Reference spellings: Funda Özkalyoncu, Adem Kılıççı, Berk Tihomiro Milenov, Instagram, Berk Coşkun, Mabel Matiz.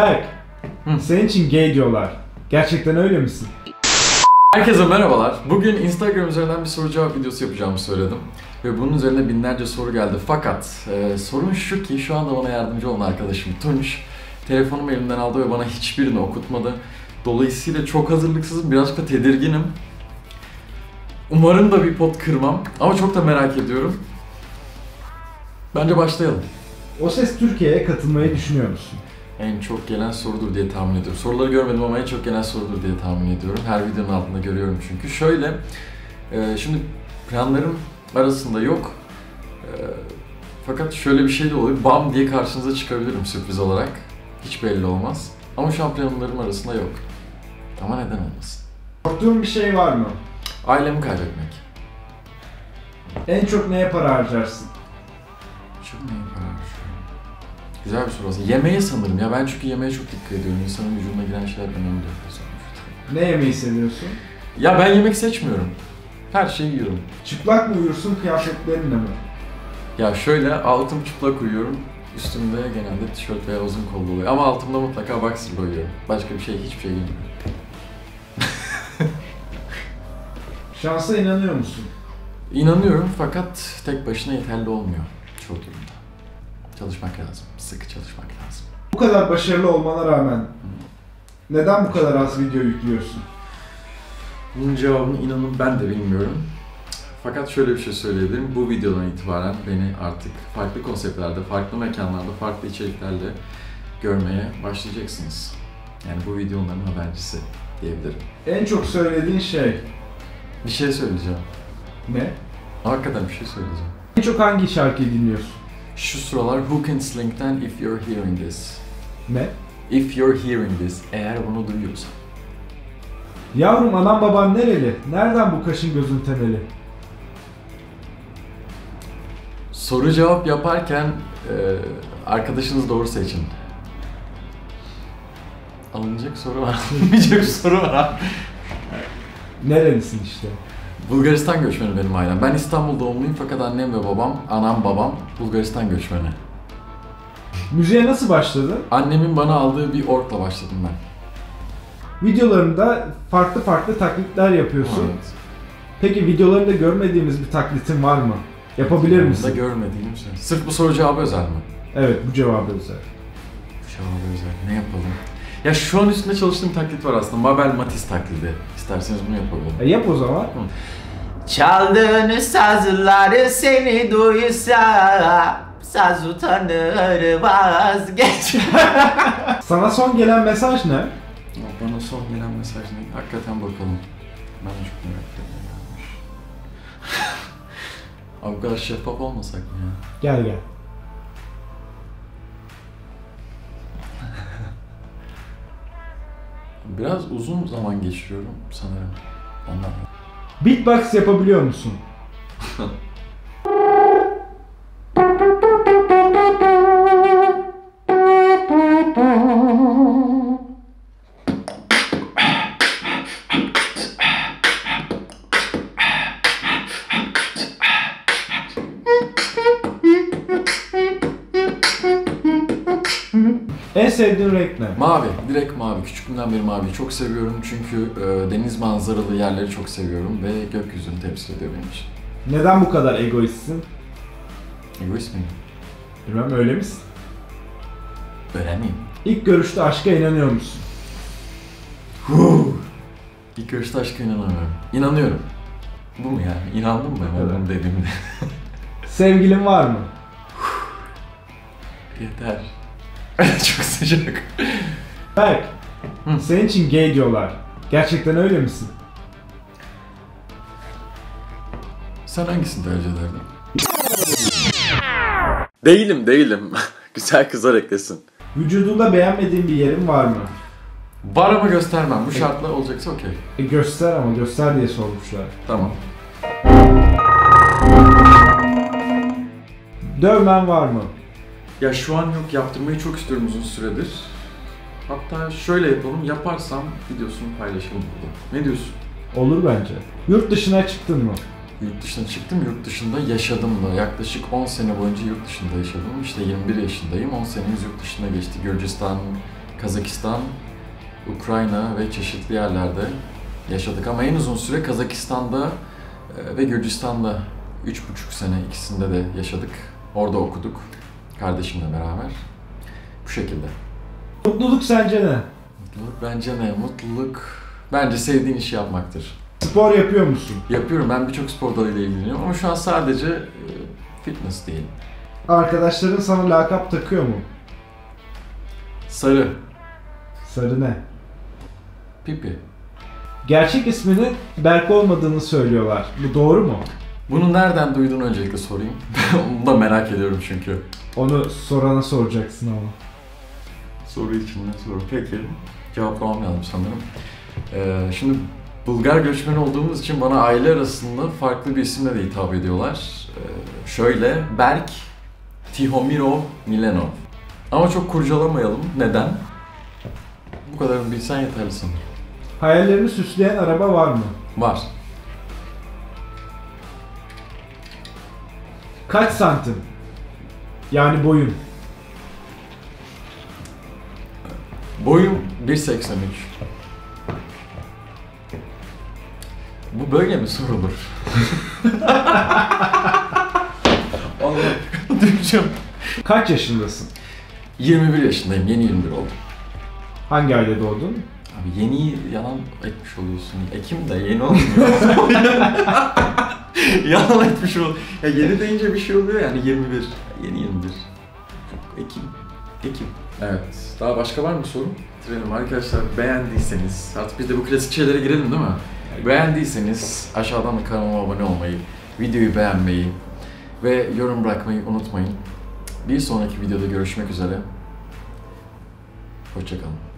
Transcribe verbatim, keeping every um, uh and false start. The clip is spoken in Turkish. Berk, Hı. senin için gay diyorlar. Gerçekten öyle misin? Herkese merhabalar. Bugün Instagram üzerinden bir soru cevap videosu yapacağımı söyledim. Ve bunun üzerine binlerce soru geldi. Fakat e, sorun şu ki şu anda bana yardımcı olan arkadaşım Tunç telefonumu elimden aldı ve bana hiçbirini okutmadı. Dolayısıyla çok hazırlıksızım, birazcık da tedirginim. Umarım da bir pot kırmam ama çok da merak ediyorum. Bence başlayalım. O Ses Türkiye'ye katılmayı düşünüyor musun? En çok gelen sorudur diye tahmin ediyorum. Soruları görmedim ama en çok gelen sorudur diye tahmin ediyorum. Her videonun altında görüyorum çünkü. Şöyle, e, şimdi planlarım arasında yok. E, fakat şöyle bir şey de oluyor. Bam diye karşınıza çıkabilirim sürpriz olarak. Hiç belli olmaz. Ama şu an planlarım arasında yok. Ama neden olmasın? Korktuğun bir şey var mı? Ailemi kaybetmek. En çok neye para harcarsın? Çok neye para harcıyorum? Güzel bir soru aslında. Yemeğe sanırım ya. Ben çünkü yemeğe çok dikkat ediyorum. İnsanın vücuduna giren şeyler önemli. Ne yemeği seviyorsun? Ya ben yemek seçmiyorum. Her şeyi yiyorum. Çıplak mı uyursun, kıyafetlerinle mi? Ya şöyle, altım çıplak uyuyorum. Üstümde genelde tişört veya uzun kollu oluyor. Ama altımda mutlaka boxer uyuyorum. Başka bir şey, hiçbir şey giymiyorum. Şansa inanıyor musun? İnanıyorum fakat tek başına yeterli olmuyor çoğu durumda. Çalışmak lazım, sıkı çalışmak lazım. Bu kadar başarılı olmana rağmen Hı. neden bu kadar az video yüklüyorsun? Bunun cevabını inanın ben de bilmiyorum. Fakat şöyle bir şey söyleyebilirim, bu videodan itibaren beni artık farklı konseptlerde, farklı mekanlarda, farklı içeriklerle görmeye başlayacaksınız. Yani bu videoların habercisi diyebilirim. En çok söylediğin şey? Bir şey söyleyeceğim. Ne? Hakikaten bir şey söyleyeceğim. En çok hangi şarkıyı dinliyorsun? Şu sıralar Hook and Slink'ten If You're Hearing This. Ne? If You're Hearing This. Eğer bunu duyuyorsan. Yavrum, anam baban nereli? Nereden bu kaşın gözün temeli? Soru cevap yaparken e, arkadaşınızı doğru seçin. Alınacak soru var, alınmayacak soru var. Nerelisin işte? Bulgaristan göçmeni benim ailem. Ben İstanbul doğumluyum fakat annem ve babam, anam babam Bulgaristan göçmeni. Müziğe nasıl başladı? Annemin bana aldığı bir orkla başladım ben. Videolarında farklı farklı taklitler yapıyorsun. Evet. Peki videolarında görmediğimiz bir taklitin var mı? Yapabilir misin? Da görmediğim şey. Sırf bu soru cevabı özel mi? Evet, bu cevabı özel. Bu cevabı özel. Ne yapalım? Ya şu an üstünde çalıştığım taklit var aslında. Mabel Matiz taklidi. İsterseniz bunu yapalım. E yap o zaman. Hı. Çaldığın sazları seni duysa saz utanır vazgeç. Sana son gelen mesaj ne? Ya bana son gelen mesaj ne? Hakikaten bakalım. Ben çok merak ediyorum. Abi bu kadar şeffaf olmasak mı ya? Gel gel. Biraz uzun zaman geçiriyorum sanırım. Ondan. Beatbox yapabiliyor musun? En sevdiğin renk ne? Mavi. Direkt mavi. Küçüklüğümden beri maviyi çok seviyorum çünkü e, deniz manzaralı yerleri çok seviyorum ve gökyüzünü temsil ediyor benim için. Neden bu kadar egoistsin? Egoist miyim? Bilmem, öyle misin? Öyle miyim? İlk görüşte aşka inanıyor musun? Huu. İlk görüşte aşka inanamıyorum. İnanıyorum. Bu mu yani? İnandın mı ben evet. dediğimde? Sevgilin var mı? Yeter. Çok sıcak. Berk, Hı. senin için gay diyorlar. Gerçekten öyle misin? Sen hangisini tercih ederdin? Değilim, değilim. Güzel kızlar eklesin. Vücudunda beğenmediğin bir yerin var mı? Var ama göstermem. Bu şartla e, olacaksa okey. E göster ama, göster diye sormuşlar. Tamam. Dövmen var mı? Ya şu an yok, yaptırmayı çok istiyorum uzun süredir. Hatta şöyle yapalım, yaparsam videosunu paylaşalım burada. Ne diyorsun? Olur bence. Yurt dışına çıktın mı? Yurt dışına çıktım, yurt dışında yaşadım da. Yaklaşık on sene boyunca yurt dışında yaşadım. İşte yirmi bir yaşındayım, on senemiz yurt dışında geçti. Gürcistan, Kazakistan, Ukrayna ve çeşitli yerlerde yaşadık ama en uzun süre Kazakistan'da ve Gürcistan'da üç buçuk sene ikisinde de yaşadık. Orada okuduk kardeşimle beraber. Bu şekilde. Mutluluk sence ne? Mutluluk bence ne? Mutluluk bence sevdiğin işi yapmaktır. Spor yapıyor musun? Yapıyorum. Ben birçok spor dalıyla ilgileniyorum ama şu an sadece e, fitness değil. Arkadaşların sana lakap takıyor mu? Sarı. Sarı ne? Pipi. Gerçek isminin Berk olmadığını söylüyorlar. Bu doğru mu? Bunu nereden duyduğunu öncelikle sorayım. Onu da merak ediyorum çünkü. Onu sorana soracaksın ama. Soru içinde soru. Peki. Cevaplamam lazım sanırım. Ee, şimdi Bulgar göçmeni olduğumuz için bana aile arasında farklı bir isimle de hitap ediyorlar. Ee, şöyle, Berk Tihomiro Milenov. Ama çok kurcalamayalım. Neden? Bu kadarını bilsen yeterli sanırım. Hayallerini süsleyen araba var mı? Var. Kaç santim? Yani boyun. Boyum bir seksen üç. Bu böyle mi sorulur? Allah'ım. Duyacağım. Kaç yaşındasın? yirmi bir yaşındayım. Yeni yirmi bir oldum. Hangi ayda doğdun? Abi yeni yalan etmiş oluyorsun. Ekim'de yeni olmuyor. Yalan etmiş ol. Ya yeni deyince bir şey oluyor yani yirmi bir. Yeni yirmi bir. Ekim. Ekim. Evet. Daha başka var mı sorun? Bitirelim arkadaşlar. Beğendiyseniz, artık biz de bu klasik şeylere girelim değil mi? Beğendiyseniz aşağıdan da kanalıma abone olmayı, videoyu beğenmeyi ve yorum bırakmayı unutmayın. Bir sonraki videoda görüşmek üzere. Hoşça kalın.